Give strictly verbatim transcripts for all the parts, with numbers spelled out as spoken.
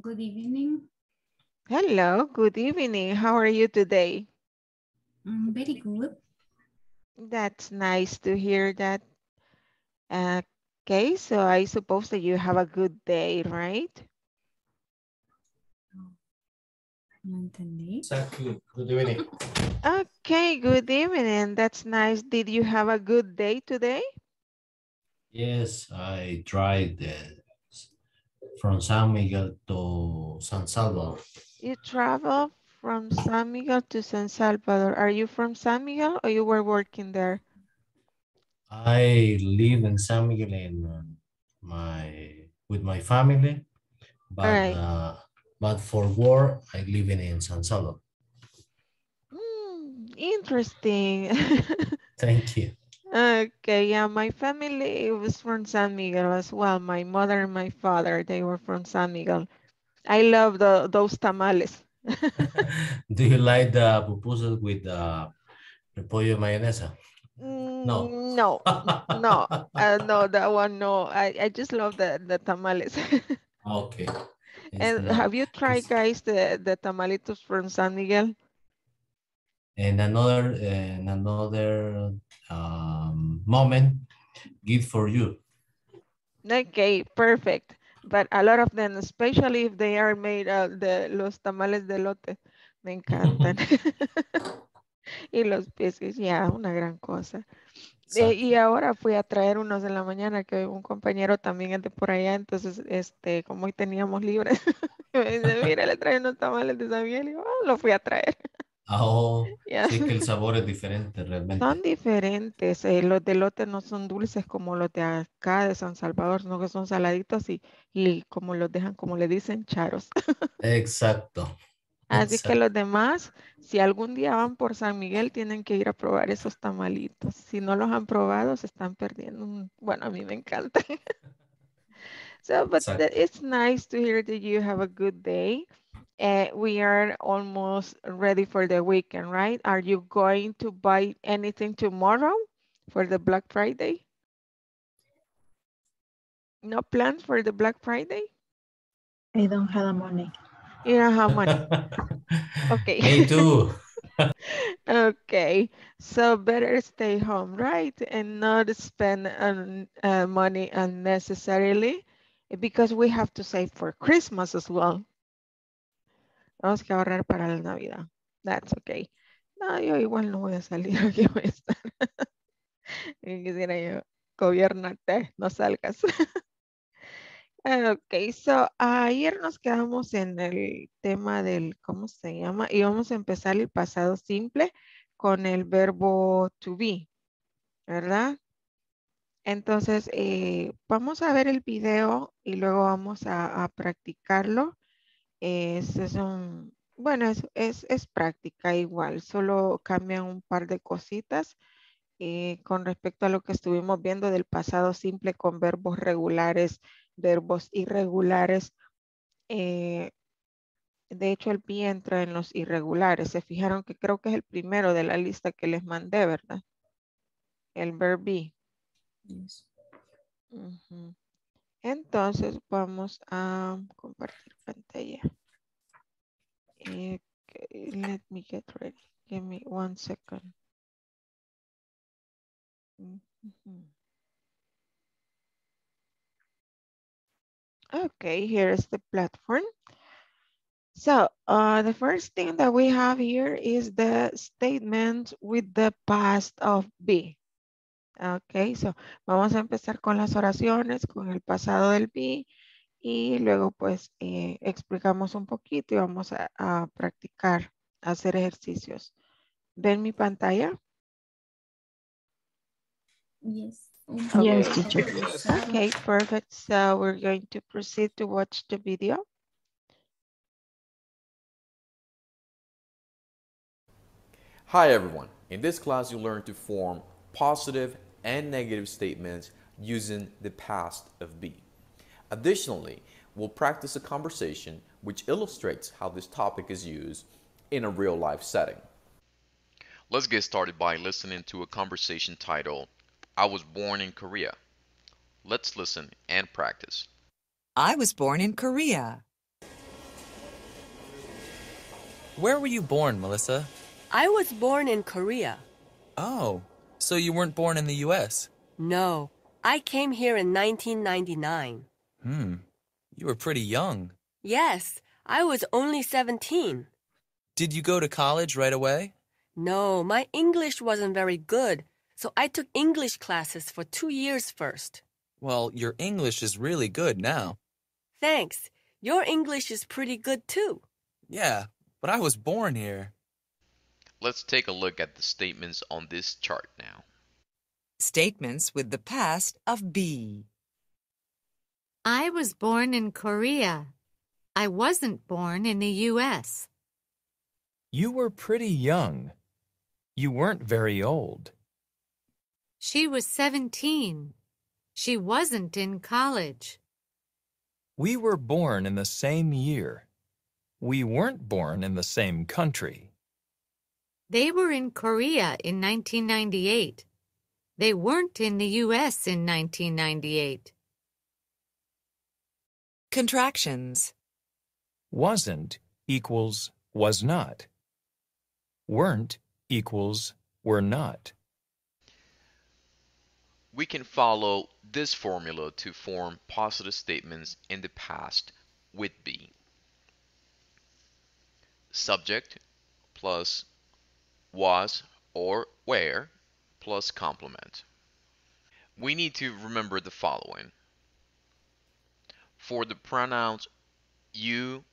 Good evening. Hello, good evening. How are you today? Mm, very good. That's nice to hear that. Uh, okay, so I suppose that you have a good day, right? No entendí. Exactly. Good evening. Okay, good evening. That's nice. Did you have a good day today? Yes, I tried the from San Miguel to San Salvador. You travel from San Miguel to San Salvador. Are you from San Miguel or you were working there? I live in San Miguel in my, with my family, but, right. uh, but for work, I live in, in San Salvador. Mm, interesting. Thank you. Okay, yeah, my family was from San Miguel as well. My mother and my father, they were from San Miguel. I love the, those tamales. Do you like the pupusas with the repollo mayonesa? Mm, no. No, no, uh, no, that one, no. I, I just love the, the tamales. Okay. It's and not, have you tried, guys, the, the tamalitos from San Miguel? And another, and another um, moment, gift for you. Okay, perfect. But a lot of them, especially if they are made of uh, the los tamales de lote, me encantan. Y los peces, ya, yeah, una gran cosa. Eh, y ahora fui a traer unos en la mañana, que un compañero también es de por allá, entonces, este, como hoy teníamos libres, me dice, mira, le trae unos tamales de Samuel, y yo, oh, lo fui a traer. Oh, yeah. Sí que el sabor es diferente realmente. Son diferentes, eh, los de lote no son dulces como los de acá de San Salvador, sino que son saladitos y, y como los dejan, como le dicen, charos. Exacto. Así exacto. Que los demás, si algún día van por San Miguel, tienen que ir a probar esos tamalitos. Si no los han probado, se están perdiendo. Un... Bueno, a mí me encanta. So, but that, it's nice to hear that you have a good day. Uh, we are almost ready for the weekend, right? Are you going to buy anything tomorrow for the Black Friday? No plans for the Black Friday? I don't have money. You don't have money. Okay. Me too. Okay. So better stay home, right? And not spend um, uh, money unnecessarily because we have to save for Christmas as well. Tenemos que ahorrar para la Navidad. That's okay. No, yo igual no voy a salir. Aquí voy a estar. Quisiera yo, gobiernate, no salgas. Ok, so ayer nos quedamos en el tema del, ¿cómo se llama? Y vamos a empezar el pasado simple con el verbo to be, ¿verdad? Entonces, eh, vamos a ver el video y luego vamos a, a practicarlo. Es, es un, bueno, es, es, es práctica igual, solo cambian un par de cositas eh, con respecto a lo que estuvimos viendo del pasado simple con verbos regulares, verbos irregulares. Eh, de hecho, el be entra en los irregulares. Se fijaron que creo que es el primero de la lista que les mandé, ¿verdad? El verbo be. Yes. Uh-huh. Entonces vamos a compartir pantalla. Okay, let me get ready. Give me one second. Okay, here is the platform. So uh, the first thing that we have here is the statement with the past of be. Ok, so vamos a empezar con las oraciones, con el pasado del be y luego pues eh, explicamos un poquito y vamos a, a practicar, a hacer ejercicios. ¿Ven mi pantalla? Yes. Okay. Yes, teacher. Okay, perfect. So we're going to proceed to watch the video. Hi everyone. In this class you learn to form positive and negative statements using the past of be. Additionally, we'll practice a conversation which illustrates how this topic is used in a real-life setting. Let's get started by listening to a conversation titled, I was born in Korea. Let's listen and practice. I was born in Korea. Where were you born, Melissa? I was born in Korea. Oh, so you weren't born in the U S? No, I came here in nineteen ninety-nine. Hmm, you were pretty young. Yes, I was only seventeen. Did you go to college right away? No, my English wasn't very good, so I took English classes for two years first. Well, your English is really good now. Thanks. Your English is pretty good too. Yeah, but I was born here. Let's take a look at the statements on this chart now. Statements with the past of be. I was born in Korea. I wasn't born in the U S. You were pretty young. You weren't very old. She was seventeen. She wasn't in college. We were born in the same year. We weren't born in the same country. They were in Korea in nineteen ninety-eight. They weren't in the U S in nineteen ninety-eight. Contractions. Wasn't equals was not. Weren't equals were not. We can follow this formula to form positive statements in the past with be. Subject plus was or were plus complement. We need to remember the following. For the pronouns you,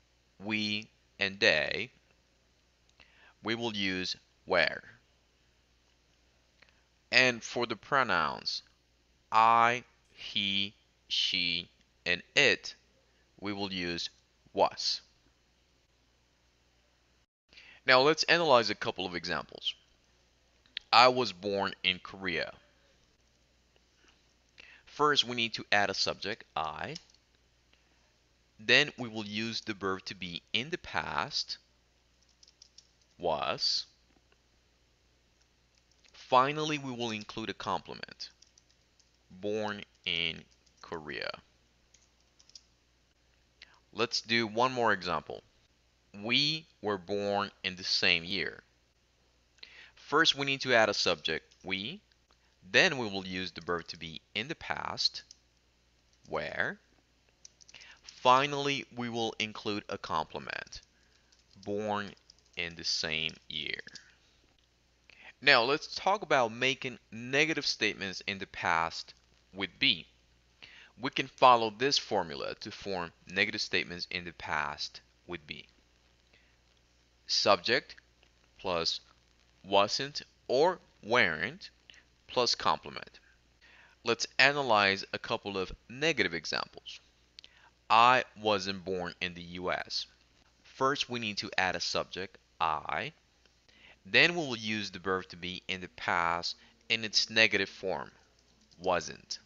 we, and they, we will use were. And for the pronouns I, he, she, and it, we will use was. Now let's analyze a couple of examples. I was born in Korea. First, we need to add a subject, I. Then we will use the verb to be in the past, was. Finally, we will include a complement, born in Korea. Let's do one more example. We were born in the same year. First, we need to add a subject, we. Then we will use the verb to be in the past, were. Finally, we will include a complement, born in the same year. Now, let's talk about making negative statements in the past with be. We can follow this formula to form negative statements in the past with be. Subject plus wasn't or weren't plus complement. Let's analyze a couple of negative examples. I wasn't born in the U S. First, we need to add a subject, I. Then we will use the verb to be in the past in its negative form, wasn't.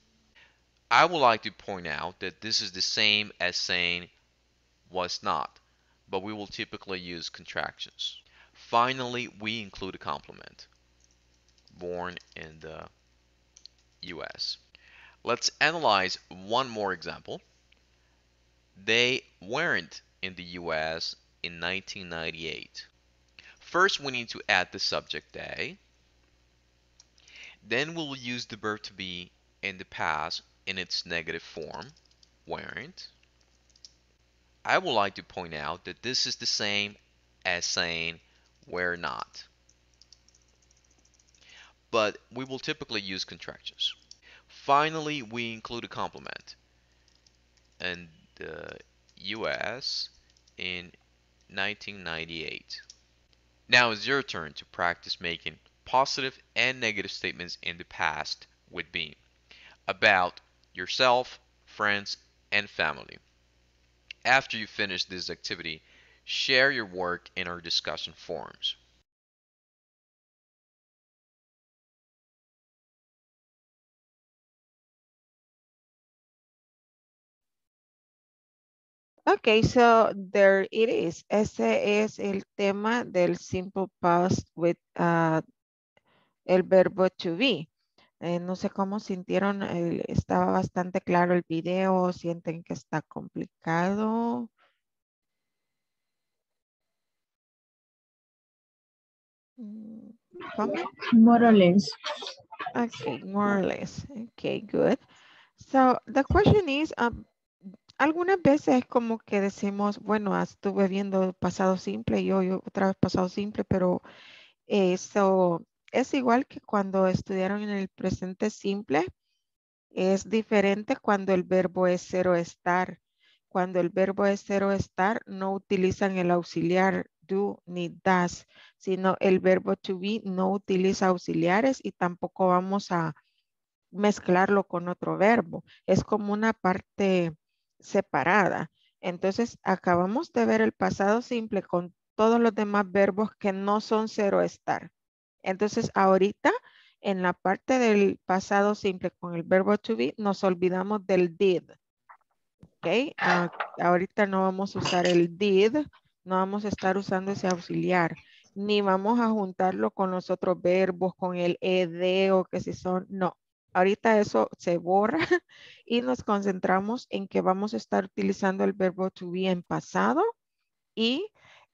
I would like to point out that this is the same as saying was not, but we will typically use contractions. Finally, we include a complement, born in the U S. Let's analyze one more example. They weren't in the U S in nineteen ninety-eight. First, we need to add the subject they. Then we'll use the verb to be in the past in its negative form, weren't. I would like to point out that this is the same as saying were not, but we will typically use contractions. Finally, we include a complement, in the U S in nineteen ninety-eight. Now it's your turn to practice making positive and negative statements in the past with be about yourself, friends, and family. After you finish this activity, share your work in our discussion forums. Okay, so there it is. Ese es el tema del simple past with uh, el verbo to be. Eh, no sé cómo sintieron, eh, estaba bastante claro el video, sienten que está complicado. Mm, comment? More or less. Okay, more or less. Okay, good. So the question is, um, algunas veces es como que decimos, bueno, estuve viendo pasado simple, yo, yo otra vez pasado simple, pero eso eh, es igual que cuando estudiaron en el presente simple. Es diferente cuando el verbo es cero estar. Cuando el verbo es cero estar, no utilizan el auxiliar do ni does, sino el verbo to be no utiliza auxiliares y tampoco vamos a mezclarlo con otro verbo. Es como una parte separada. Entonces, acabamos de ver el pasado simple con todos los demás verbos que no son cero estar. Entonces, ahorita, en la parte del pasado simple con el verbo to be, nos olvidamos del did. Ok, uh, ahorita no vamos a usar el did, no vamos a estar usando ese auxiliar, ni vamos a juntarlo con los otros verbos, con el ed o que si son, no. Ahorita eso se borra y nos concentramos en que vamos a estar utilizando el verbo to be en pasado y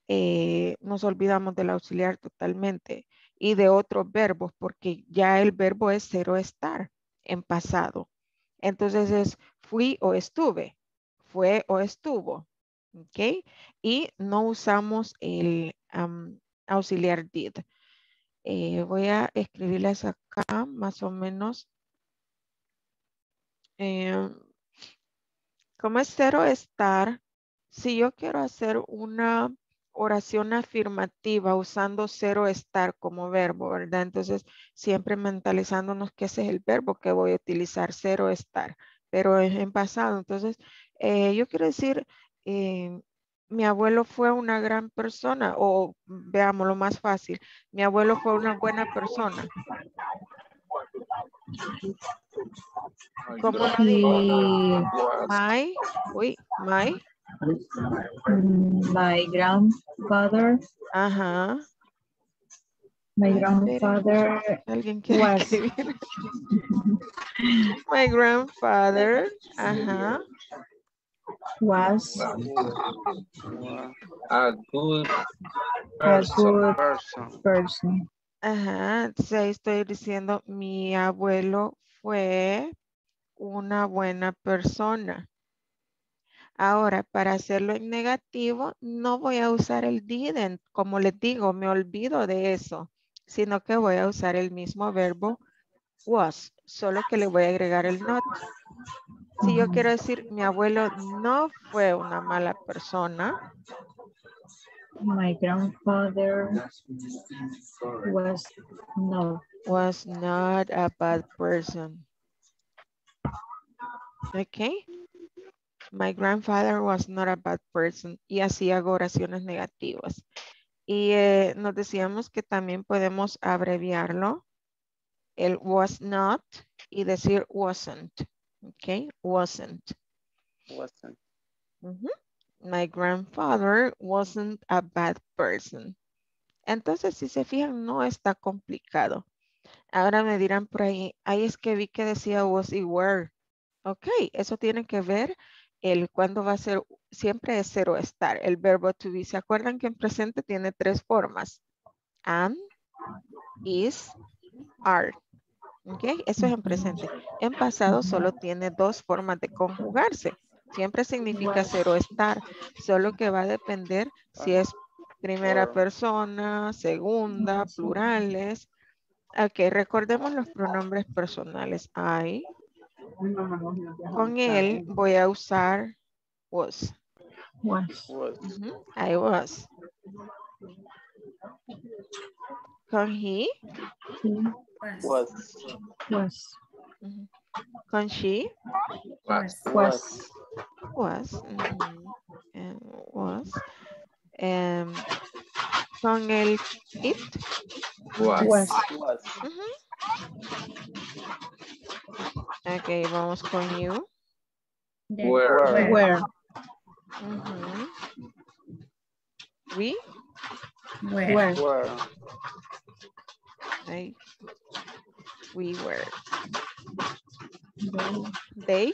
eh, nos olvidamos del auxiliar totalmente y de otros verbos porque ya el verbo es cero estar en pasado. Entonces es fui o estuve, fue o estuvo, ¿ok? Y no usamos el um, auxiliar did. Eh, voy a escribirles acá más o menos. Eh, como es cero estar, si yo quiero hacer una oración afirmativa usando cero estar como verbo, ¿verdad? Entonces, siempre mentalizándonos que ese es el verbo que voy a utilizar, cero estar, pero es en pasado. Entonces, eh, yo quiero decir, eh, mi abuelo fue una gran persona, o veamos lo más fácil, mi abuelo fue una buena persona. ¿Cómo lo digo? My, uy, my. My grandfather. Ajá. My grandfather. ¿Alguien quiere was. Escribir? My grandfather. Ajá. Was. A good person. A good person. Ajá, entonces ahí estoy diciendo mi abuelo fue una buena persona. Ahora, para hacerlo en negativo, no voy a usar el didn't, como les digo, me olvido de eso, sino que voy a usar el mismo verbo was, solo que le voy a agregar el not. Si yo quiero decir, mi abuelo no fue una mala persona. My grandfather was no. Was not a bad person. Okay. My grandfather was not a bad person. Y así hago oraciones negativas. Y eh, nos decíamos que también podemos abreviarlo. El was not y decir wasn't. Okay, wasn't. Wasn't. Mm-hmm. My grandfather wasn't a bad person. Entonces, si se fijan, no está complicado. Ahora me dirán por ahí, ahí es que vi que decía was y were. Ok, eso tiene que ver el cuándo va a ser, siempre es cero estar, el verbo to be. ¿Se acuerdan que en presente tiene tres formas? Am, is, are. Ok, eso es en presente. En pasado solo tiene dos formas de conjugarse. Siempre significa cero estar, solo que va a depender si es primera persona, segunda, plurales. Ok, recordemos los pronombres personales. I. Con él voy a usar was. Was. Uh-huh. I was. Con he. Was. Was. Uh-huh. Con she. Was. Was. Was. Mm-hmm. And was. Um, con el it. Was. Was. Was. Uh-huh. Ok, vamos con you. Where. Where. Uh-huh. We. Where. Where. Where. They. We were. They.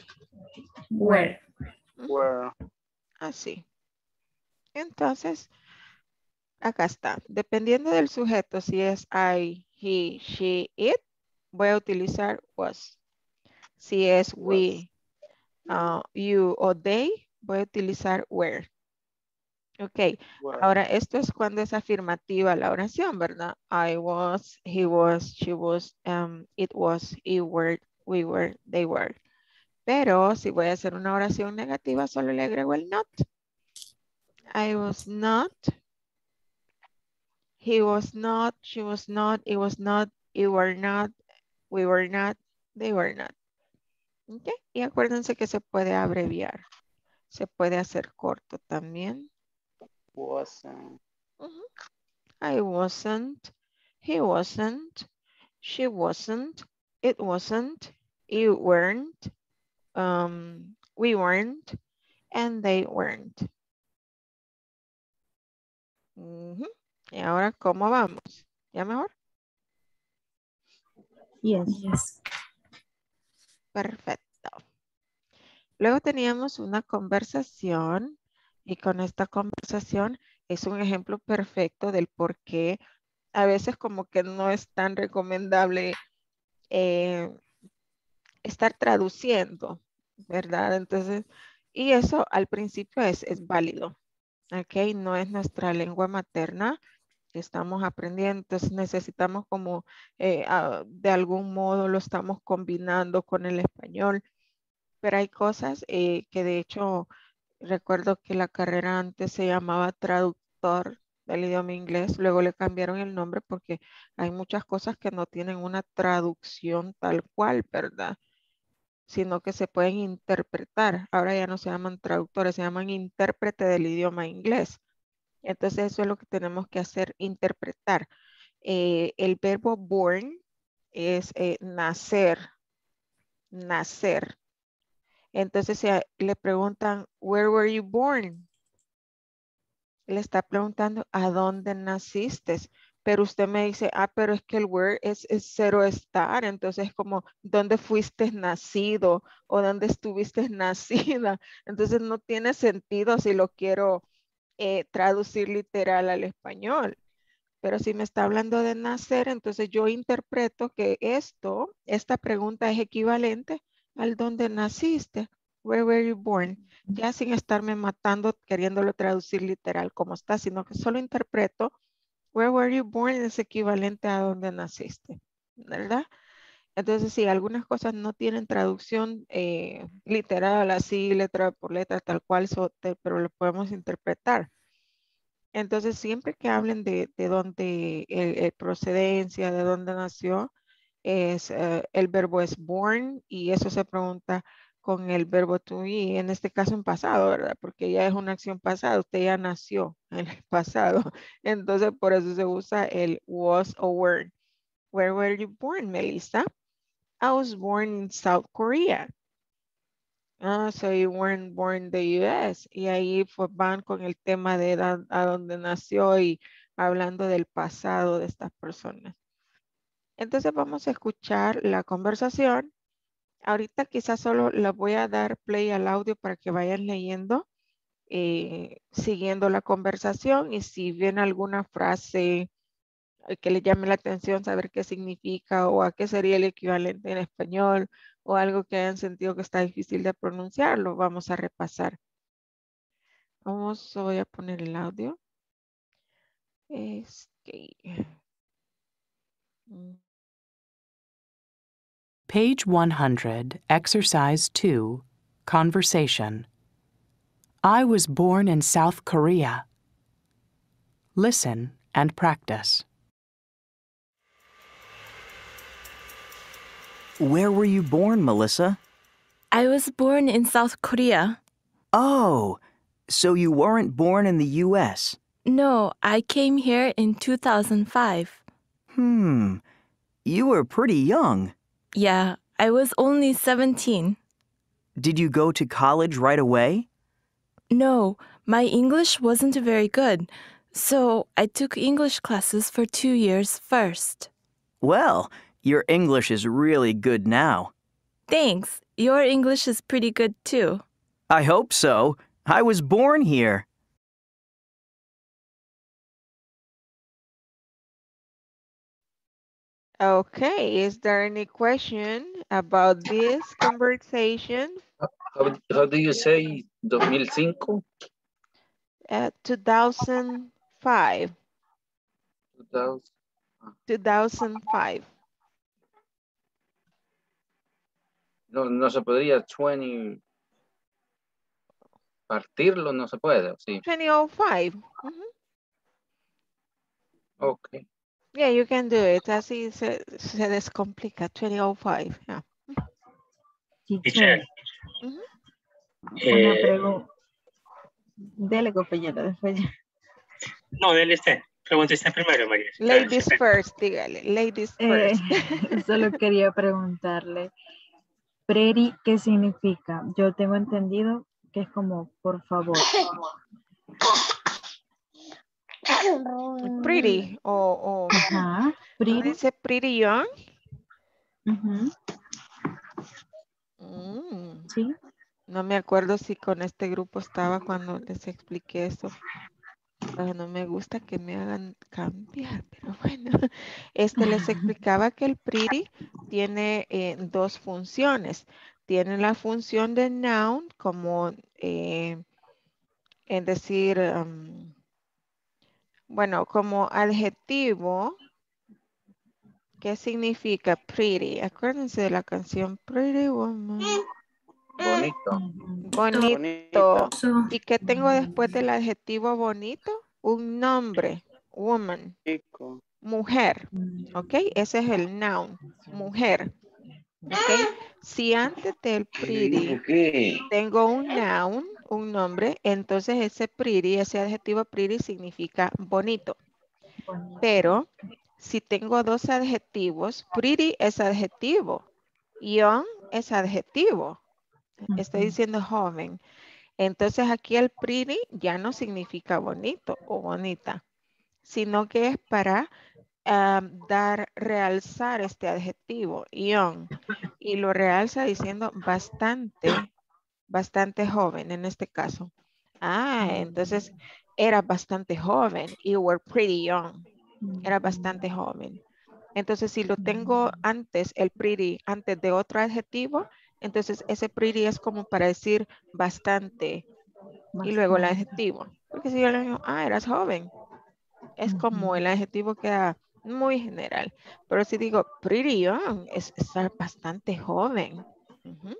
Were. Were. Así. Entonces, Acá está. Dependiendo del sujeto, si es I, he, she, it, voy a utilizar was. Si es we, uh, you o they, voy a utilizar were. Ok. Wow. Ahora, esto es cuando es afirmativa la oración, ¿verdad? I was, he was, she was, um, it was, he were, we were, they were. Pero si voy a hacer una oración negativa, solo le agrego el not. I was not. He was not. She was not. It was not. You were not. We were not. They were not. Okay. Y acuérdense que se puede abreviar. Se puede hacer corto también. Wasn't. Uh-huh. I wasn't. He wasn't. She wasn't. It wasn't. You weren't. Um, we weren't. And they weren't. Uh-huh. Y ahora, ¿cómo vamos? ¿Ya mejor? Yes, yes. Perfecto. Luego teníamos una conversación y con esta conversación es un ejemplo perfecto del por qué a veces como que no es tan recomendable eh, estar traduciendo, ¿verdad? Entonces, y eso al principio es, es válido. Ok, no es nuestra lengua materna. Estamos aprendiendo, entonces necesitamos como eh, a, de algún modo lo estamos combinando con el español, pero hay cosas eh, que de hecho recuerdo que la carrera antes se llamaba traductor del idioma inglés, luego le cambiaron el nombre porque hay muchas cosas que no tienen una traducción tal cual, ¿verdad? Sino que se pueden interpretar. Ahora ya no se llaman traductores, se llaman intérprete del idioma inglés. Entonces eso es lo que tenemos que hacer, interpretar. Eh, el verbo born es eh, nacer, nacer. Entonces si a, le preguntan, where were you born? Le está preguntando, ¿a dónde naciste? Pero usted me dice, ah, pero es que el where es, es cero estar. Entonces como, ¿dónde fuiste nacido? ¿O dónde estuviste nacida? Entonces no tiene sentido si lo quiero... Eh, traducir literal al español. Pero si me está hablando de nacer, entonces yo interpreto que esto, esta pregunta es equivalente al dónde naciste. Where were you born? Ya sin estarme matando, queriéndolo traducir literal como está, sino que solo interpreto where were you born es equivalente a dónde naciste, ¿verdad? Entonces, sí, algunas cosas no tienen traducción eh, literal, así, letra por letra, tal cual, so, te, pero lo podemos interpretar. Entonces, siempre que hablen de, de dónde el, el procedencia, de dónde nació, es, eh, el verbo es born y eso se pregunta con el verbo to be, en este caso en pasado, ¿verdad? Porque ya es una acción pasada, usted ya nació en el pasado. Entonces, por eso se usa el was o were. Where were you born, Melissa? I was born in South Korea. Ah, so you weren't born in the U S Y ahí fue, van con el tema de edad a donde nació y hablando del pasado de estas personas. Entonces vamos a escuchar la conversación. Ahorita quizás solo les voy a dar play al audio para que vayan leyendo, eh, siguiendo la conversación y si ven alguna frase que le llame la atención, saber qué significa o a qué sería el equivalente en español o algo que hayan sentido que está difícil de pronunciar, lo vamos a repasar. Vamos, voy a poner el audio. Este. Page one hundred, Exercise two, Conversation. I was born in South Korea. Listen and practice. Where were you born, Melissa? I was born in South Korea. Oh, so you weren't born in the U S? No, I came here in two thousand five. Hmm, you were pretty young. Yeah, I was only seventeen. Did you go to college right away? No, my English wasn't very good, so I took English classes for two years first. Well... your English is really good now. Thanks. Your English is pretty good, too. I hope so. I was born here. Okay, is there any question about this conversation? How, how do you say two thousand five? Uh, two thousand five. two thousand. two thousand five. No, no se podría veinte partirlo, no se puede, sí. twenty oh five. Mm-hmm. Okay. Yeah, you can do it. Así se, se descomplica. twenty oh five. Yeah. Teacher. Mm-hmm. eh, Una pregunta. Dele, compañero, después. No, dele usted. Pregunte usted primero, María. Ladies first, dígale. Ladies first. Eh, solo quería preguntarle. Preri, ¿qué significa? Yo tengo entendido que es como, por favor. Pretty o, o ajá, pretty. Dice pretty young. Uh-huh. Mm. Sí. No me acuerdo si con este grupo estaba cuando les expliqué eso. Pero no me gusta que me hagan cambiar, pero bueno. Este les explicaba que el pretty tiene eh, dos funciones. Tiene la función de noun como eh, en decir um, bueno, como adjetivo, ¿qué significa pretty? Acuérdense de la canción Pretty Woman. Bonito. Bonito. Bonito. ¿Y qué tengo después del adjetivo bonito? Un nombre, woman. Mujer. ¿Ok? Ese es el noun, mujer. ¿Okay? Si antes del pretty okay. tengo un noun, un nombre, entonces ese pretty, ese adjetivo pretty significa bonito. Pero si tengo dos adjetivos, pretty es adjetivo, young es adjetivo. Estoy diciendo joven. Entonces aquí el pretty ya no significa bonito o bonita, sino que es para Um, dar, realzar este adjetivo, young, y lo realza diciendo bastante, bastante joven en este caso. Ah, entonces era bastante joven, you were pretty young, era bastante joven. Entonces si lo tengo antes, el pretty, antes de otro adjetivo, entonces ese pretty es como para decir bastante, y luego el adjetivo. Porque si yo le digo, ah, eras joven, es como el adjetivo queda muy general, pero si digo pretty young, es estar bastante joven. Uh-huh.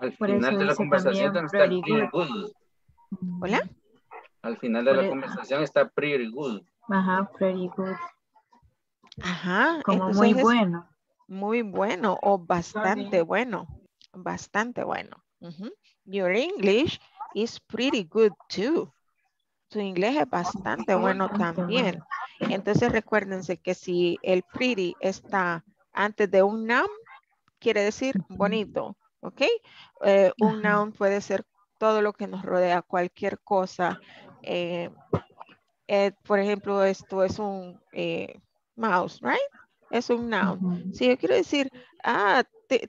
Al Por final de la conversación está pretty good. good. ¿Hola? Al final de Por la el... conversación está pretty good. Ajá, pretty good. Ajá. Como muy bueno. Muy bueno o bastante bueno. Bastante bueno. Uh-huh. Your English is pretty good too. Su inglés es bastante bueno también. Entonces recuérdense que si el pretty está antes de un noun, quiere decir bonito, ¿ok? Eh, un noun puede ser todo lo que nos rodea, cualquier cosa. Eh, eh, por ejemplo, esto es un eh, mouse, ¿right? Es un noun. Si yo quiero decir, ah,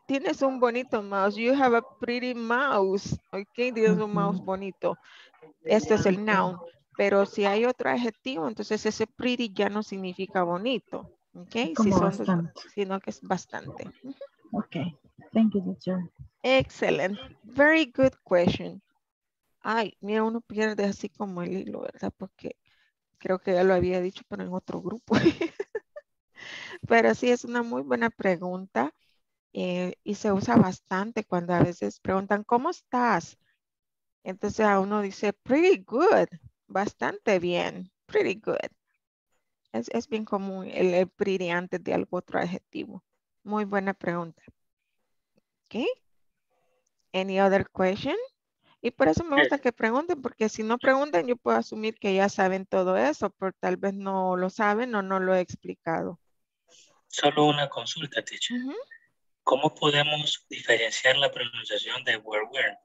tienes un bonito mouse, you have a pretty mouse, ¿ok? Tienes un mouse bonito. Este es el noun, pero si hay otro adjetivo, entonces ese pretty ya no significa bonito, ¿ok? Si son, sino que es bastante. Ok, thank you, teacher. Excellent, very good question. Ay, mira, uno pierde así como el hilo, ¿verdad? Porque creo que ya lo había dicho, pero en otro grupo. Pero sí, es una muy buena pregunta eh, y se usa bastante cuando a veces preguntan, ¿cómo estás? Entonces a uno dice, pretty good, bastante bien, pretty good. Es, es bien común el, el pretty antes de algún otro adjetivo. Muy buena pregunta. ¿Ok? Any other question? Y por eso me gusta que pregunten, porque si no preguntan, yo puedo asumir que ya saben todo eso, pero tal vez no lo saben o no lo he explicado. Solo una consulta, teacher. Uh-huh. ¿Cómo podemos diferenciar la pronunciación de were, were?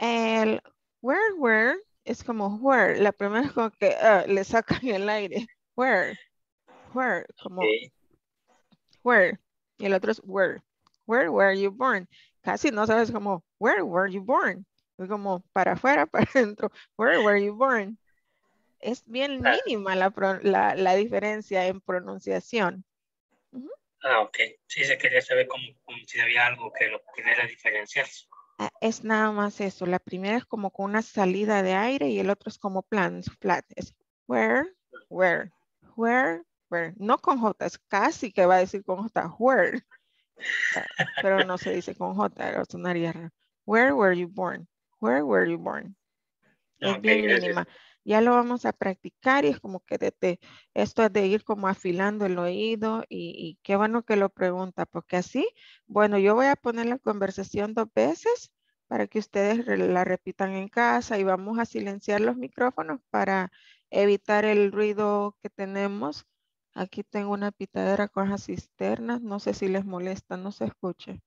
El where, where, es como where. La primera es como que uh, le sacan el aire. Where, where, como okay. Where. Y el otro es where. Where were you born? Casi no sabes como where were you born. Es como para afuera, para adentro. Where were you born? Es bien ah. mínima la, la, la diferencia en pronunciación. Uh-huh. Ah, ok. Sí, se quería saber cómo, cómo, si había algo que lo pudiera diferenciar. Es nada más eso. La primera es como con una salida de aire y el otro es como plan, flat. Es where, where, where, where. No con J, es casi que va a decir con J, where. Pero no se dice con J, sonaría raro. Where were you born? Where were you born? Es okay, bien mínima. Gracias. Ya lo vamos a practicar y es como que de, de, esto es de ir como afilando el oído y, y qué bueno que lo pregunta, porque así, bueno, yo voy a poner la conversación dos veces para que ustedes la repitan en casa y vamos a silenciar los micrófonos para evitar el ruido que tenemos. Aquí tengo una pitadera con las cisternas, no sé si les molesta, no se escuche.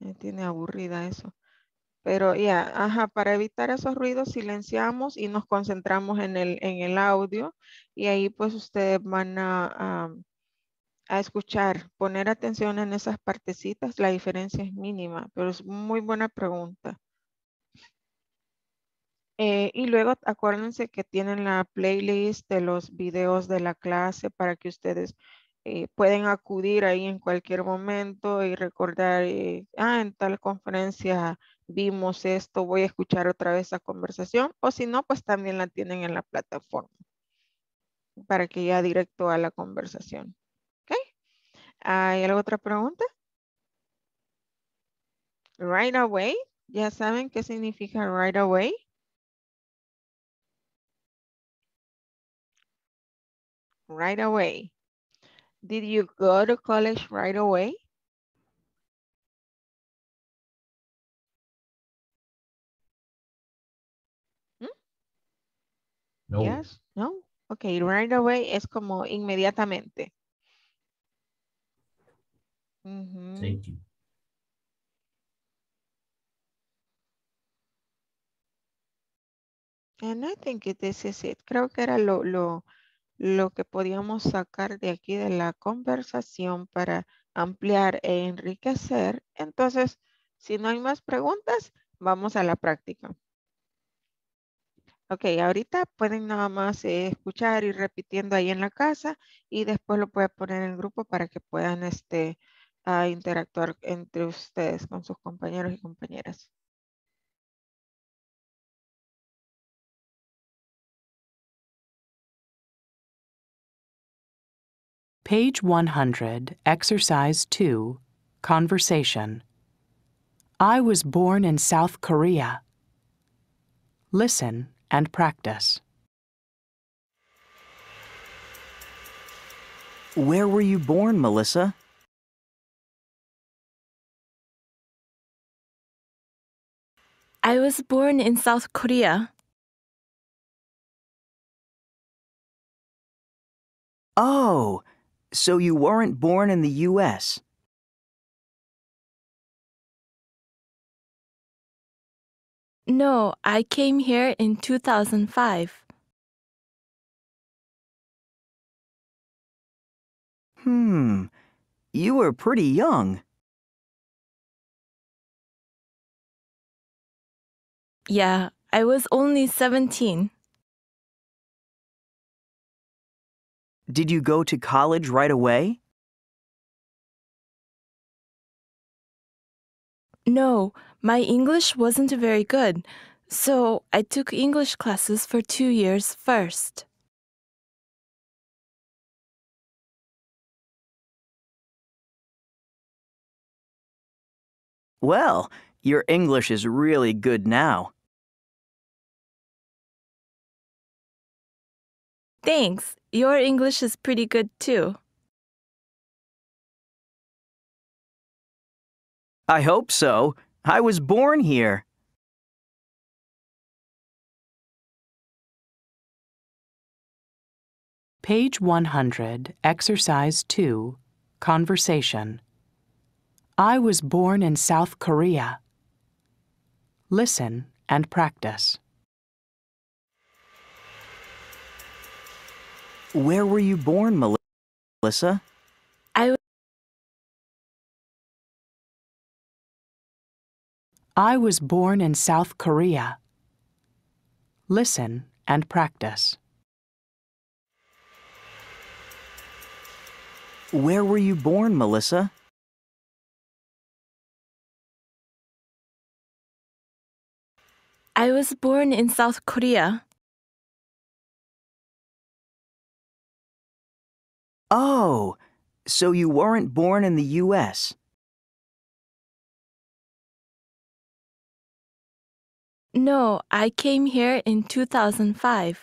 Me tiene aburrida eso. Pero ya, yeah, ajá, para evitar esos ruidos silenciamos y nos concentramos en el, en el audio y ahí pues ustedes van a, a, a escuchar, poner atención en esas partecitas, la diferencia es mínima, pero es muy buena pregunta. Eh, y luego acuérdense que tienen la playlist de los videos de la clase para que ustedes Eh, pueden acudir ahí en cualquier momento y recordar, eh, ah, en tal conferencia vimos esto, voy a escuchar otra vez la conversación, o si no, pues también la tienen en la plataforma para que ya directo a la conversación. ¿Ok? ¿Hay alguna otra pregunta? Right away. ¿Ya saben qué significa right away? Right away. Did you go to college right away? Hmm? No. Yes, no. Okay, right away es como inmediatamente. Mm-hmm. Thank you. And I think this is it. Creo que era lo... lo lo que podíamos sacar de aquí de la conversación para ampliar e enriquecer. Entonces, si no hay más preguntas, vamos a la práctica. Ok, ahorita pueden nada más eh, escuchar y repitiendo ahí en la casa y después lo pueden poner en el grupo para que puedan este, a interactuar entre ustedes con sus compañeros y compañeras. Page one hundred, Exercise two, Conversation. I was born in South Korea. Listen and practice. Where were you born, Melissa? I was born in South Korea. Oh! So you weren't born in the U S? No, I came here in two thousand five. Hmm, you were pretty young. Yeah, I was only seventeen. Did you go to college right away? No, my English wasn't very good, so I took English classes for two years first. Well, your English is really good now. Thanks. Your English is pretty good, too. I hope so. I was born here. Page one hundred, Exercise two, Conversation. I was born in South Korea. Listen and practice. Where were you born, Melissa? I, I was born in South Korea. Listen and practice. Where were you born, Melissa? I was born in South Korea. Oh, so you weren't born in the U S? No, I came here in two thousand five.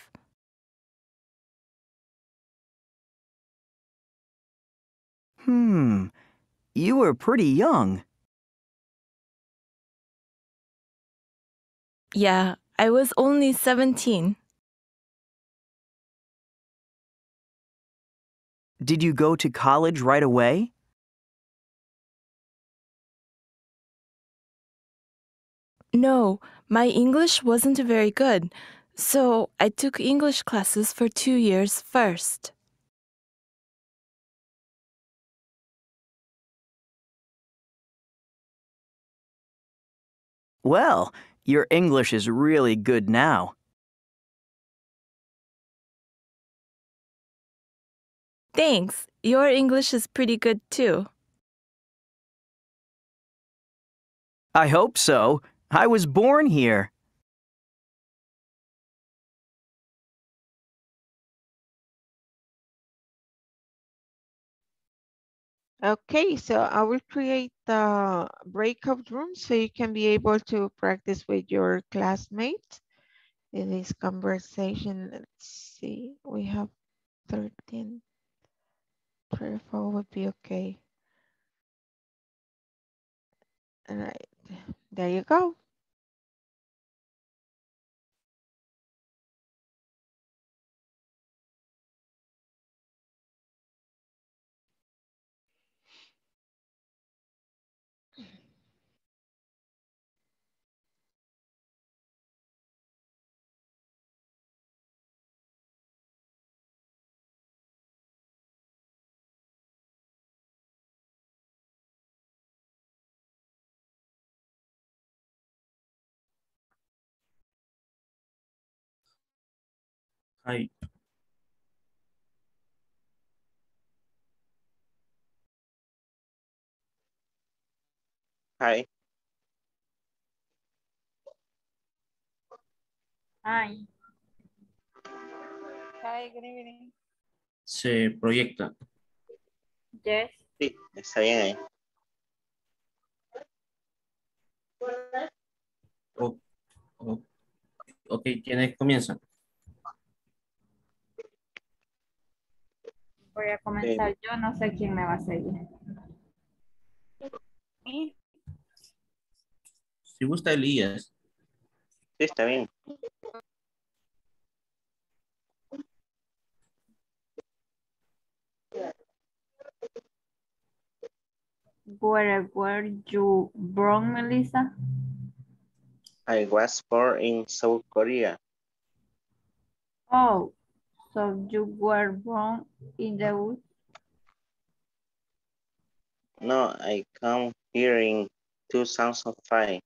Hmm, you were pretty young. Yeah, I was only seventeen. Did you go to college right away? No, my English wasn't very good, so I took English classes for two years first. Well, your English is really good now. Thanks. Your English is pretty good too. I hope so. I was born here. Okay, so I will create the breakout room so you can be able to practice with your classmates in this conversation. Let's see, we have thirteen. thirty-four would be okay. All right, there you go. Hi. Hi. Hi. Hi, good evening. ¿Se proyecta? Yes. Sí, está bien ahí. Oh, oh. Ok, ¿quiénes comienzan? Voy a comenzar eh. yo, no sé quién me va a seguir. ¿Sí? Si gusta Elías. Sí, está bien. Where were you born, Melissa? I was born in South Korea. Oh. So you were born in the woods? No, I come here in two thousand five.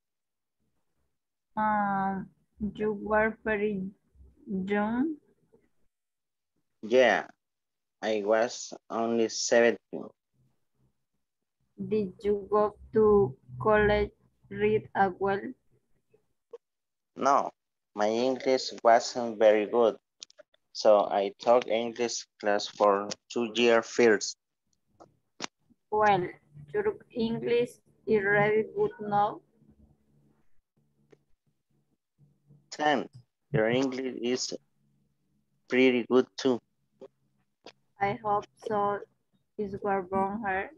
Um, you were very young? Yeah, I was only seventeen. Did you go to college right away? No, my English wasn't very good. So I took English class for two years first. Well, your English is really good now. Sam, your English is pretty good too. I hope so. Is were born here.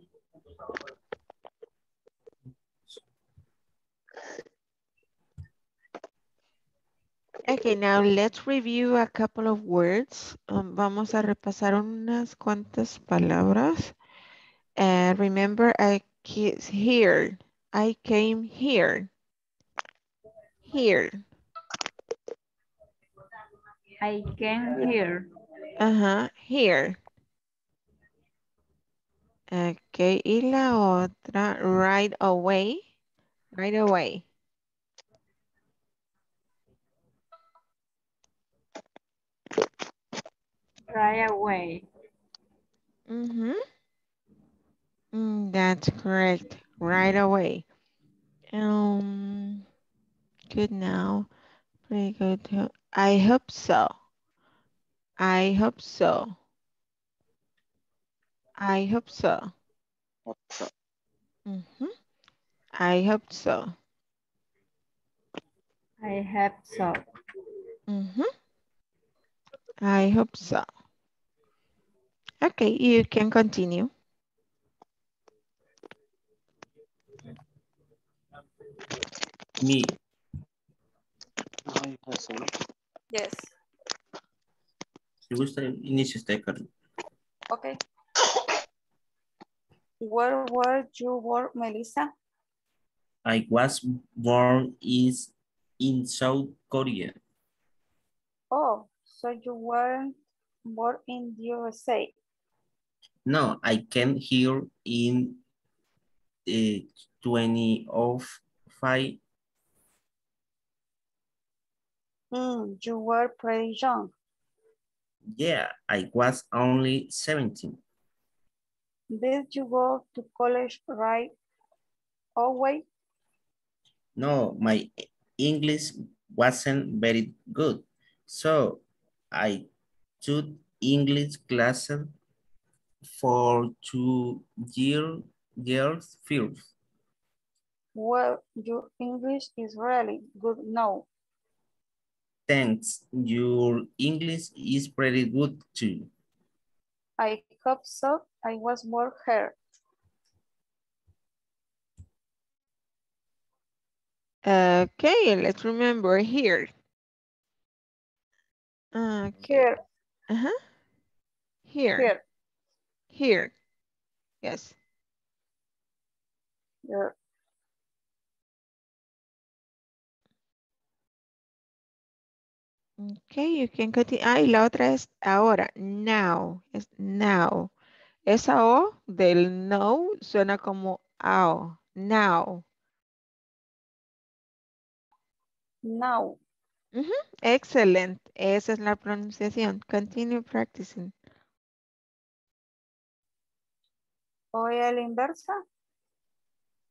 Okay, now let's review a couple of words. Um, vamos a repasar unas cuantas palabras. And uh, remember, I came here. I came here. Here. I came here. Uh-huh, here. Okay, y la otra, right away. Right away. Right away. Mm-hmm. Mm, that's correct. Right away. Um, good now. Pretty good. I hope so. I hope so. I hope so. Hope so. Mm-hmm. I hope so. I hope so. Mm-hmm. I hope so. Okay, you can continue. Me. I hope so. Yes. Si gusta, inicia usted, Carlos. Okay. Where were you born, Melissa? I was born is in South Korea. Oh, so you weren't born in the U S A? No, I came here in the twenty oh five. Mm, you were pretty young. Yeah, I was only seventeen. Did you go to college right away? No, my English wasn't very good, so I took English classes for two year, years first. Well, your English is really good now. Thanks, your English is pretty good too. I hope so. I was born here. Okay, let's remember here. Okay. Here. Uh-huh. Here. Here. Here. Yes. Here. Okay, you can continue. Ah, y la otra es ahora, now, es now. Esa O del no suena como ao, now. Now. Mm-hmm. Excellent, esa es la pronunciación. Continue practicing. ¿O a la inversa?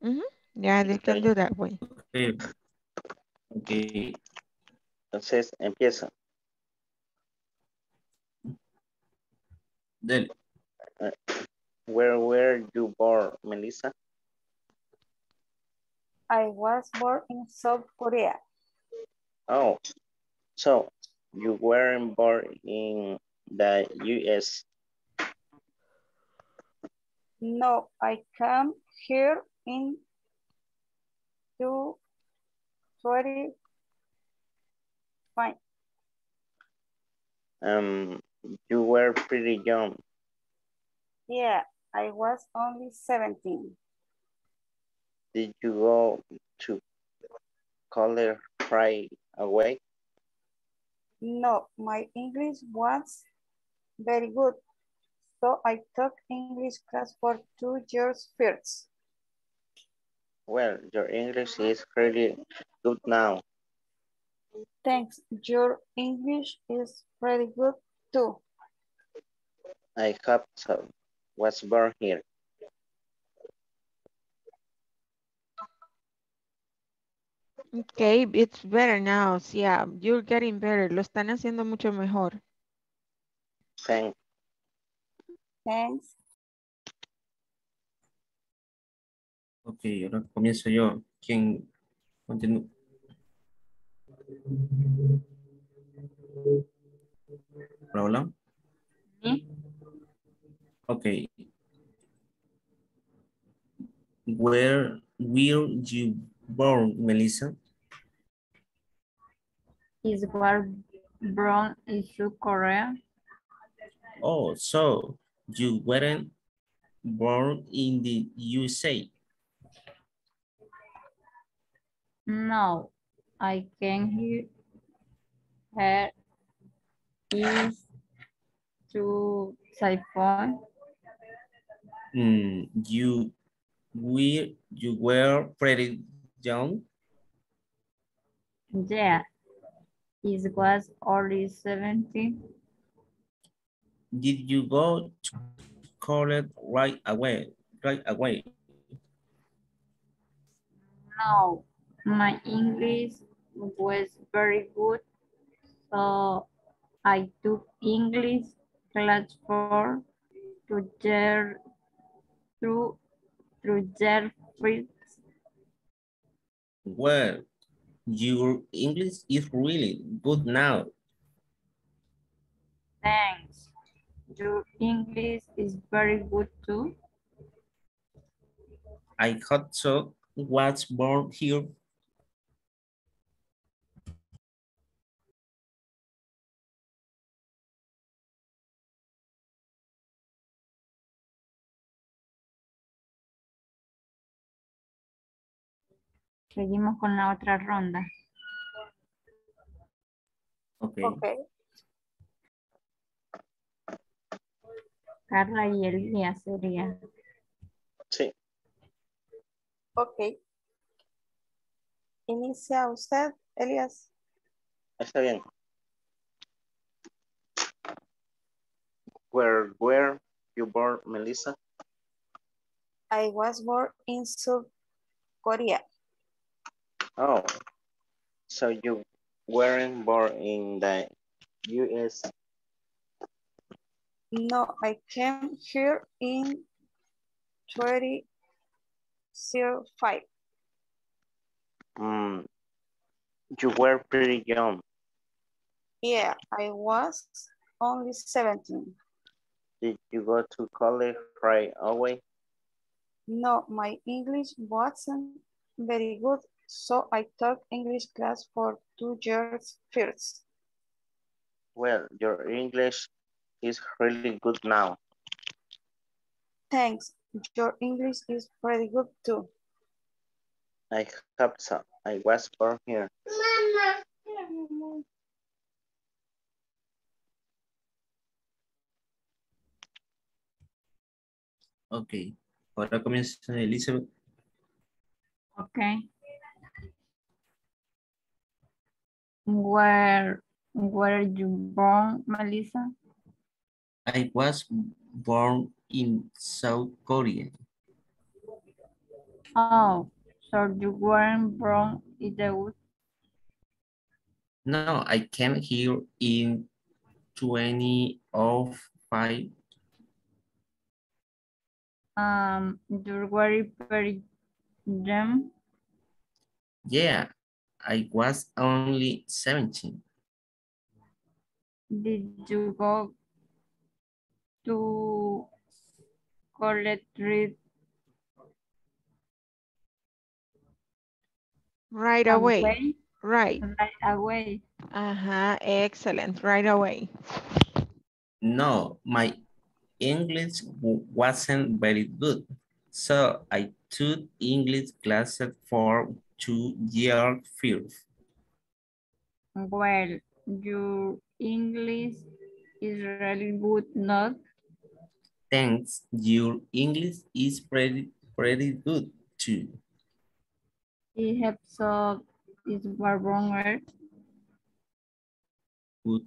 Mm-hmm. Yeah, they can do that way. Okay. Okay. Entonces, empieza. Dale. Uh, where were you born, Melissa? I was born in South Korea. Oh, so you weren't born in the U S? No, I came here in twenty twenty. Fine. Um, you were pretty young. Yeah, I was only seventeen. Did you go to college right away? No, my English was very good, so I took English class for two years first. Well, your English is pretty good now. Thanks. Your English is pretty good too. I hope so. Was born here. Okay, it's better now. Yeah, you're getting better. Lo están haciendo mucho mejor. Thanks. Thanks. Okay, ahora comienzo yo. ¿Quién continúa? Problem? Mm-hmm. Okay. Where were you born, Melissa? Is born in South Korea. Oh, so you weren't born in the U S A? No. I came here here is to Saipan. Mm, you we you were pretty young. Yeah, it was only seventeen. Did you go to college right away? right away? No, my English was very good, so I took English class for to their through through their friends. Well, your English is really good now. Thanks. Your English is very good too. I hope so. Was born here. Seguimos con la otra ronda. Okay. Okay. Carla y Elia sería. Sí. Ok. Inicia usted, Elías. Está bien. Where were you born, Melissa? I was born in South Korea. Oh, so you weren't born in the U S? No, I came here in twenty. Zero five. Mm, you were pretty young. Yeah, I was only seventeen. Did you go to college right away? No, my English wasn't very good, so I took English class for two years first. Well, your English is really good now. Thanks. Your English is pretty good too. I hope so. I was born here. Mama. Okay. Ahora comienza Elizabeth. Okay. Where were you born, Melissa? I was born in South Korea. Oh, so you weren't born in the woods? No, I came here in twenty oh five. Um, you were very young? Yeah, I was only seventeen. Did you go to college trip right away. away right right away uh-huh excellent right away No, my English wasn't very good, so I took English classes for two years first. Well, your English is really good, not? Thanks, your English is pretty, pretty good too. I hope so. Is what wrong word? Good.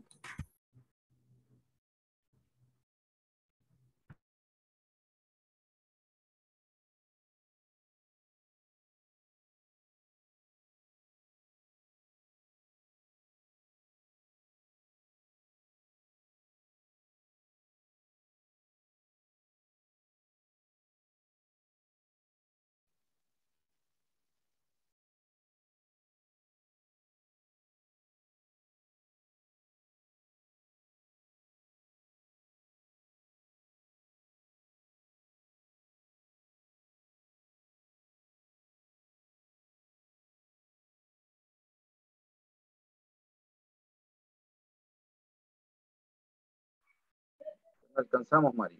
Alcanzamos, Mario.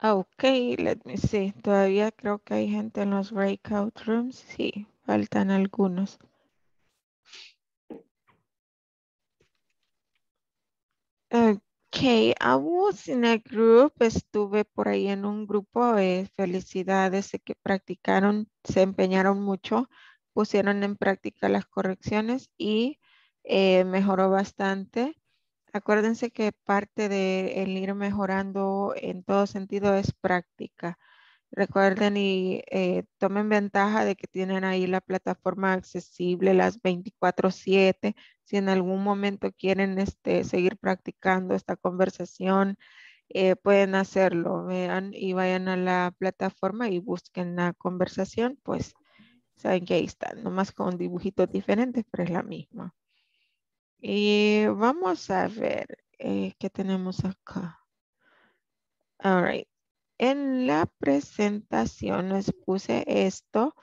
Okay, let me see. Todavía creo que hay gente en los breakout rooms. Sí, faltan algunos. Ok, Okay, I was in a group, estuve por ahí en un grupo, eh, felicidades, sé que practicaron, se empeñaron mucho, pusieron en práctica las correcciones y eh, mejoró bastante. Acuérdense que parte de el ir mejorando en todo sentido es práctica. Recuerden y eh, tomen ventaja de que tienen ahí la plataforma accesible las veinticuatro siete. Si en algún momento quieren este, seguir practicando esta conversación, eh, pueden hacerlo. Vean y vayan a la plataforma y busquen la conversación. Pues saben que ahí está, nomás con dibujitos diferentes, pero es la misma. Y vamos a ver eh, qué tenemos acá. All right. En la presentación les puse esto.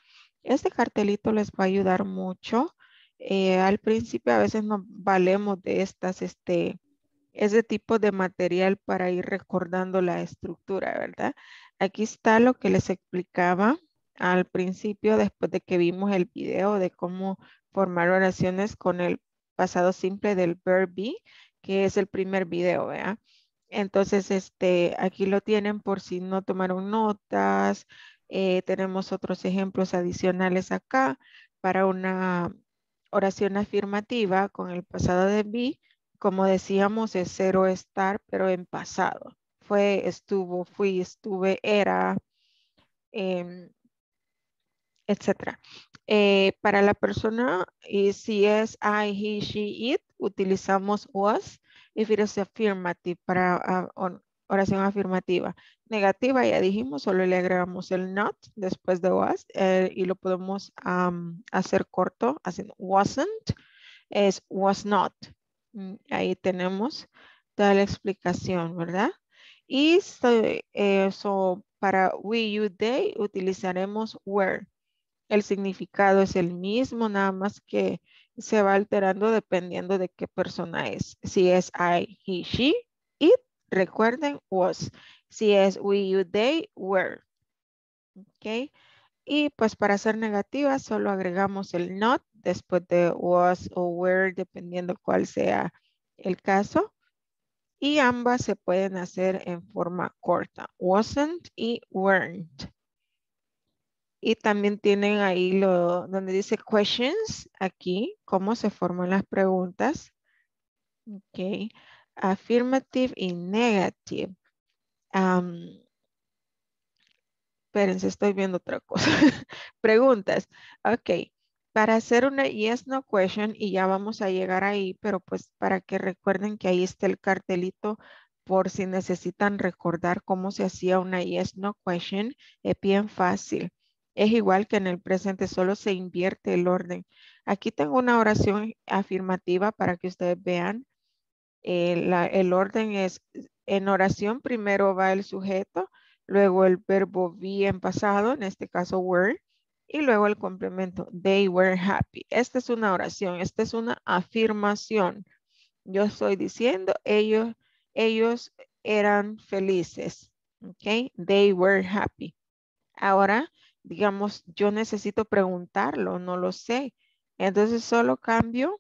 Este cartelito les va a ayudar mucho. Eh, al principio a veces nos valemos de estas, este, ese tipo de material para ir recordando la estructura, ¿verdad? Aquí está lo que les explicaba al principio después de que vimos el video de cómo formar oraciones con el pasado simple del verb be, que es el primer video, ¿verdad? Entonces, este, aquí lo tienen por si no tomaron notas. Eh, tenemos otros ejemplos adicionales acá para una oración afirmativa con el pasado de be. Como decíamos, es cero estar, pero en pasado. Fue, estuvo, fui, estuve, era, eh, etcétera. Eh, para la persona, y si es I, he, she, it, utilizamos was. If it is affirmative, para uh, oración afirmativa. Negativa, ya dijimos, solo le agregamos el not después de was eh, y lo podemos um, hacer corto, haciendo wasn't, es was not. Ahí tenemos toda la explicación, ¿verdad? Y so, eh, so, para we, you, they, utilizaremos were. El significado es el mismo, nada más que se va alterando dependiendo de qué persona es. Si es I, he, she, it, recuerden, was. Si es we, you, they, were. Ok. Y pues para ser negativa solo agregamos el not después de was o were, dependiendo cuál sea el caso. Y ambas se pueden hacer en forma corta. Wasn't y weren't. Y también tienen ahí lo donde dice questions, aquí, cómo se forman las preguntas. Ok. Affirmative y negative. Um, espérense, estoy viendo otra cosa. Preguntas. Ok. Para hacer una yes, no question, y ya vamos a llegar ahí, pero pues para que recuerden que ahí está el cartelito por si necesitan recordar cómo se hacía una yes, no question, es bien fácil. Es igual que en el presente, solo se invierte el orden. Aquí tengo una oración afirmativa para que ustedes vean. Eh, la, el orden es, en oración primero va el sujeto, luego el verbo be en pasado, en este caso were, y luego el complemento, they were happy. Esta es una oración, esta es una afirmación. Yo estoy diciendo, ellos, ellos eran felices. Okay? They were happy. Ahora, digamos, yo necesito preguntarlo, no lo sé. Entonces solo cambio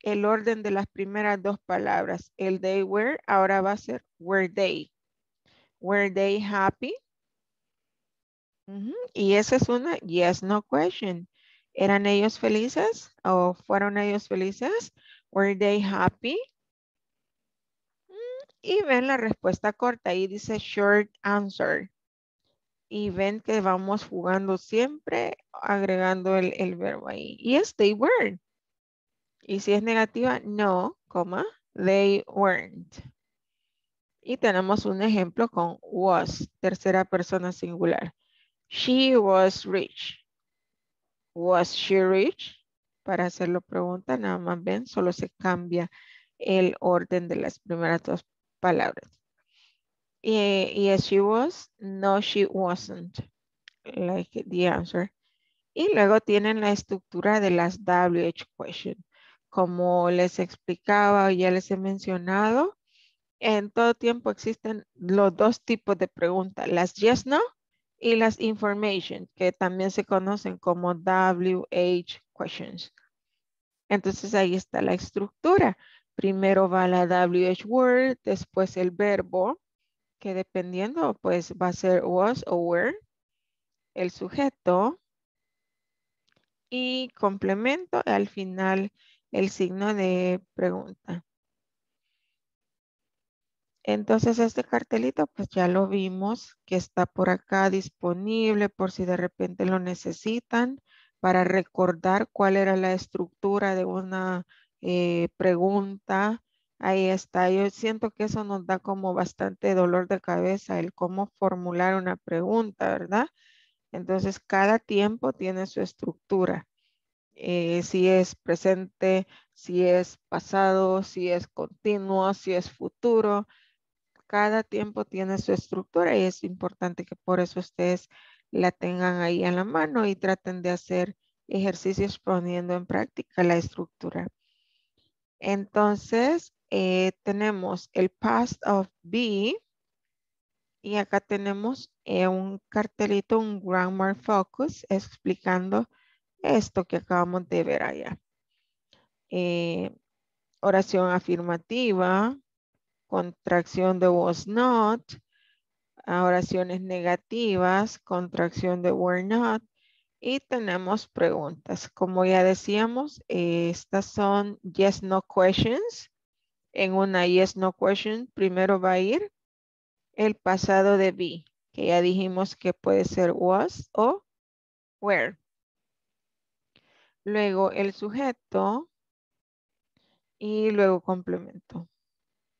el orden de las primeras dos palabras. El they were, ahora va a ser were they. Were they happy? Uh-huh. Y esa es una yes, no question. ¿Eran ellos felices? ¿O fueron ellos felices? Were they happy? Y ven la respuesta corta. Ahí dice short answer. Y ven que vamos jugando siempre agregando el, el verbo ahí. Yes, they were. Y si es negativa, no, coma, they weren't. Y tenemos un ejemplo con was, tercera persona singular. She was rich. Was she rich? Para hacerlo pregunta, nada más ven, solo se cambia el orden de las primeras dos palabras. Yeah, yes, she was. No, she wasn't. Like the answer. Y luego tienen la estructura de las doble u hache question. Como les explicaba, ya les he mencionado, en todo tiempo existen los dos tipos de preguntas. Las yes, no y las information, que también se conocen como doble u hache questions. Entonces ahí está la estructura. Primero va la W H word, después el verbo, que dependiendo pues va a ser was o were, el sujeto y complemento, al final el signo de pregunta. Entonces este cartelito pues ya lo vimos que está por acá disponible por si de repente lo necesitan para recordar cuál era la estructura de una eh, pregunta. Ahí está. Yo siento que eso nos da como bastante dolor de cabeza el cómo formular una pregunta, ¿verdad? Entonces cada tiempo tiene su estructura. Eh, si es presente, si es pasado, si es continuo, si es futuro. Cada tiempo tiene su estructura y es importante que por eso ustedes la tengan ahí en la mano y traten de hacer ejercicios poniendo en práctica la estructura. Entonces, eh, tenemos el past of be y acá tenemos eh, un cartelito, un grammar focus explicando esto que acabamos de ver allá. Eh, oración afirmativa, contracción de was not, oraciones negativas, contracción de were not, y tenemos preguntas. Como ya decíamos, eh, estas son yes, no questions. En una yes, no question, primero va a ir el pasado de be, que ya dijimos que puede ser was o were. Luego el sujeto y luego complemento.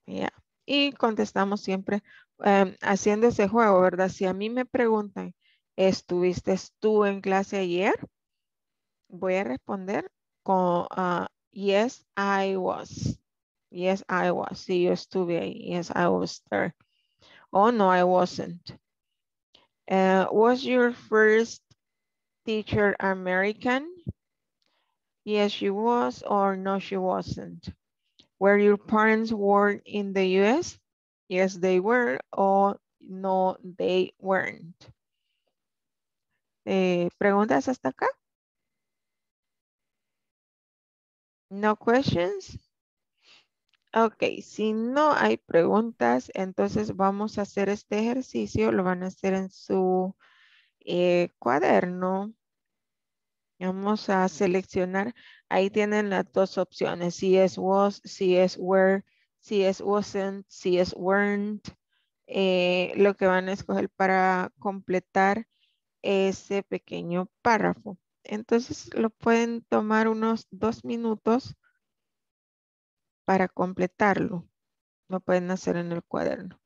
Yeah. Y contestamos siempre Um, haciendo ese juego, ¿verdad? Si a mí me preguntan, ¿estuviste tú en clase ayer? Voy a responder con uh, yes, I was. Yes, I was. Sí, yo estuve ahí. Yes, I was there. Oh, no, I wasn't. Uh, was your first teacher American? Yes, she was, or no, she wasn't. Were your parents born in the U S? Yes, they were, o no, they weren't. Eh, ¿Preguntas hasta acá? No questions. Ok, si no hay preguntas, entonces vamos a hacer este ejercicio. Lo van a hacer en su eh, cuaderno. Vamos a seleccionar. Ahí tienen las dos opciones. Si es was, si es were. Si es wasn't, si es weren't, eh, lo que van a escoger para completar ese pequeño párrafo. Entonces lo pueden tomar unos dos minutos para completarlo. Lo pueden hacer en el cuaderno.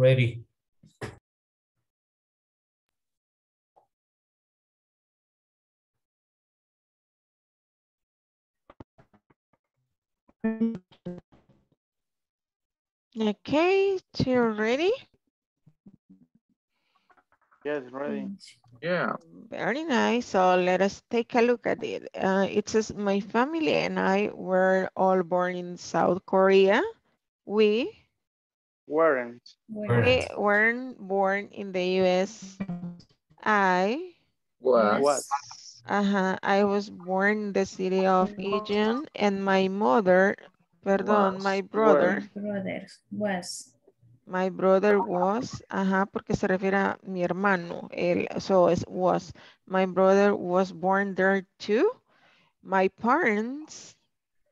ready. Okay, you ready? Yes, ready. Yeah. Very nice. So let us take a look at it. Uh, it says, my family and I were all born in South Korea. We weren't. We weren't born in the U S. I was. was. Uh-huh. I was born in the city of Egypt, and my mother, perdón, was. my brother. Brother was. My brother was, ajá, porque se refiere a mi hermano, él, so es was. My brother was born there too. My parents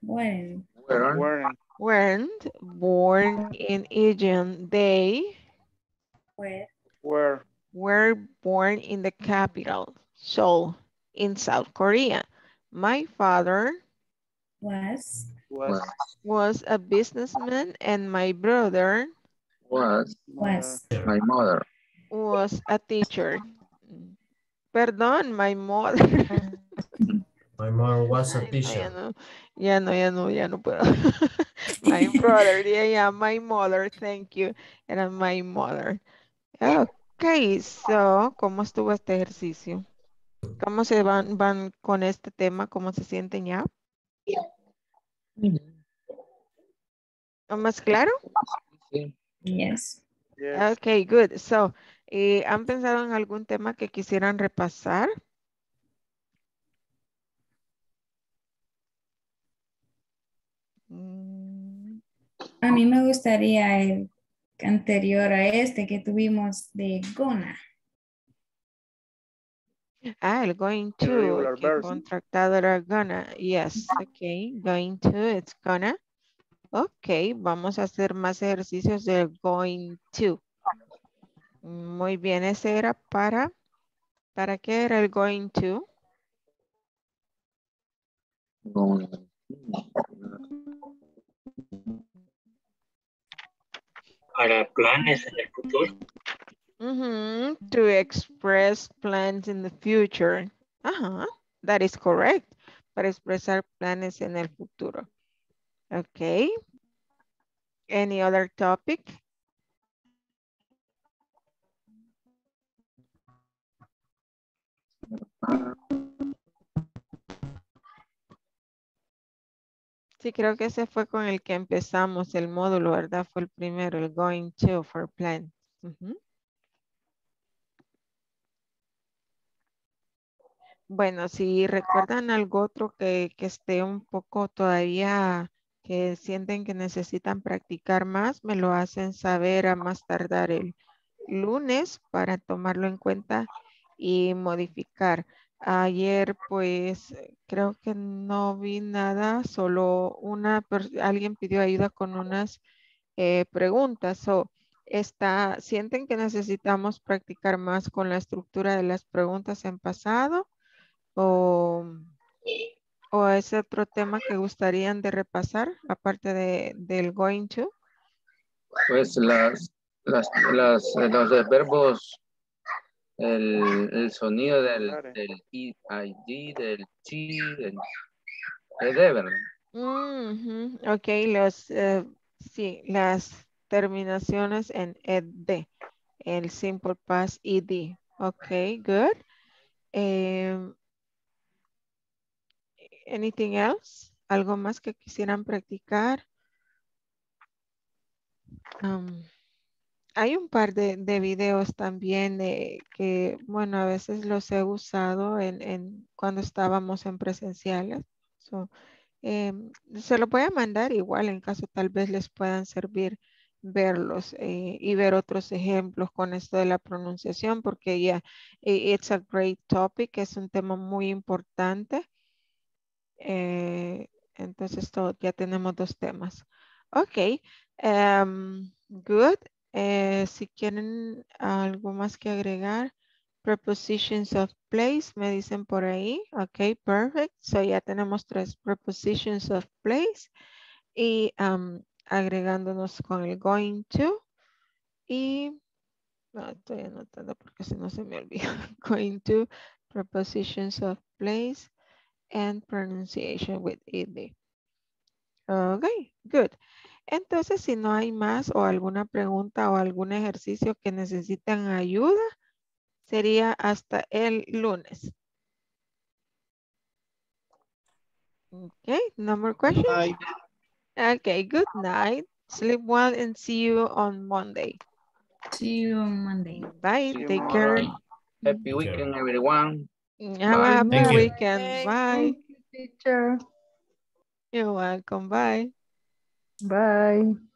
when? weren't, weren't born in Egypt. They were. were were born in the capital, Seoul, in South Korea. My father was was, was a businessman, and my brother Was, was my mother was a teacher. Perdón, my mother. My mother was a teacher. No, ya no, ya no, ya no puedo. My brother, yeah, yeah, my mother, thank you. Era my mother. Okay, so, ¿cómo estuvo este ejercicio? ¿Cómo se van, van con este tema? ¿Cómo se sienten ya? ¿Más claro? Sí. Yes. yes. Okay, good. So, eh, ¿han pensado en algún tema que quisieran repasar? A mí me gustaría el anterior a este que tuvimos de gonna. Ah, el going to. El contractado era gonna. Yes. Okay. Going to, it's gonna. Ok, vamos a hacer más ejercicios de going to. Muy bien, ese era para, ¿para qué era el going to? Para planes en el futuro. Mm-hmm. To express plans in the future. Ajá, uh-huh. That is correct. Para expresar planes en el futuro. Okay. Any other topic? Sí, creo que ese fue con el que empezamos el módulo, ¿verdad? Fue el primero, el going to for plans. Uh-huh. Bueno, si recuerdan algo otro que, que esté un poco todavía... que sienten que necesitan practicar más, me lo hacen saber a más tardar el lunes para tomarlo en cuenta y modificar. Ayer, pues, creo que no vi nada, solo una, alguien pidió ayuda con unas eh, preguntas. O está, ¿sienten que necesitamos practicar más con la estructura de las preguntas en pasado? O... ¿O es otro tema que gustarían de repasar, aparte de, del going to? Pues las, las, las los verbos, el, el sonido del, del id, del chi, del deber. Mm-hmm. Ok, los, eh, sí, las terminaciones en ed, el simple past ed. Ok, good. Eh, Anything else? ¿Algo más que quisieran practicar? Um, hay un par de, de videos también eh, que, bueno, a veces los he usado en, en cuando estábamos en presenciales. So, eh, se los voy a mandar igual en caso tal vez les puedan servir verlos eh, y ver otros ejemplos con esto de la pronunciación porque ya, yeah, it's a great topic, es un tema muy importante. Eh, entonces todo, ya tenemos dos temas. Ok, um, good. Eh, si quieren algo más que agregar, prepositions of place, me dicen por ahí. Ok, perfect. So ya tenemos tres prepositions of place y um, agregándonos con el going to Y no, estoy anotando porque si no se me olvida. Going to prepositions of place and pronunciation with ed. Ok, good. Entonces, si no hay más o alguna pregunta o algún ejercicio que necesitan ayuda, sería hasta el lunes. Ok, no more questions. Bye. Ok, good night. Sleep well and see you on Monday. See you on Monday. Bye. See Take care. Monday. Happy weekend, everyone. Have a happy Thank weekend. You. Bye. Thank you, teacher. You're welcome. Bye. Bye.